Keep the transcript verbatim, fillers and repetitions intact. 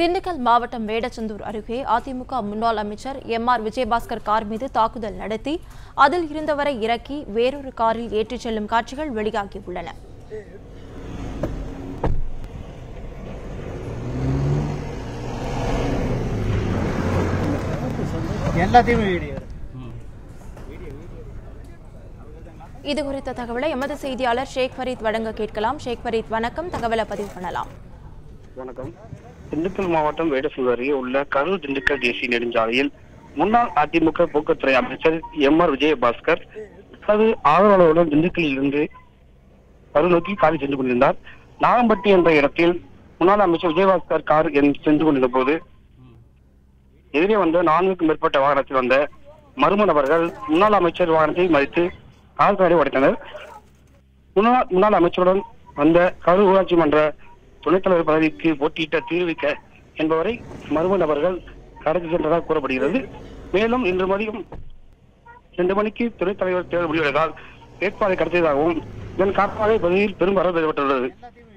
திண்டுக்கல் மாவட்டம் வேடச்சந்தூர் அருகே அதிமுக முன்னாள் அமைச்சர் எம் ஆர் விஜயபாஸ்கர் கார் மீது தாக்குதல் நடத்தி அதில் இருந்தவரை இறக்கி வேறொரு காரில் ஏற்றிச் செல்லும் காட்சிகள் வெளியாகியுள்ளன. இது குறித்த தகவலை எமது செய்தியாளர் ஷேக் ஃபரீத் வழங்க கேட்கலாம். ஷேக் ஃபரீத், வணக்கம். தகவலை பதிவு பண்ணலாம். வணக்கம். திண்டுக்கல் மாவட்டம் வேடசந்தூர் அருகே உள்ள கரூர் திண்டுக்கல் தேசிய நெடுஞ்சாலையில் முன்னாள் அதிமுக போக்குவரத்துறை அமைச்சர் எம் ஆர் விஜயபாஸ்கர் தனது ஆதரவாளருடன் திண்டுக்கலில் இருந்து கரூர் நோக்கி காரில் சென்று கொண்டிருந்தார். நாகம்பட்டி என்ற இடத்தில் முன்னாள் அமைச்சர் விஜயபாஸ்கர் கார் சென்று கொண்டிருந்த போது எதிரே வந்த நான்குக்கும் மேற்பட்ட வாகனத்தில் வந்த மர்ம நபர்கள் முன்னாள் அமைச்சர் வாகனத்தை மறித்து கார் காரை உடைத்தனர். முன்னாள் முன்னாள் அமைச்சருடன் வந்த கரூர் ஊராட்சி மன்ற துணைத் தலைவர் பதவிக்கு போட்டியிட்ட தீர்விக்க என்பவரை மர்ம நபர்கள் கடத்தி சென்றதாக கூறப்படுகிறது. மேலும் இன்று மதியம் இரண்டு மணிக்கு துணைத் தலைவர் தேர்தல் முடிவடைந்தால் வேட்பாளரை கடத்தியதாகவும் இதன் காரணமாக பதவியில் பெரும் வரவு ஏற்பட்டுள்ளது.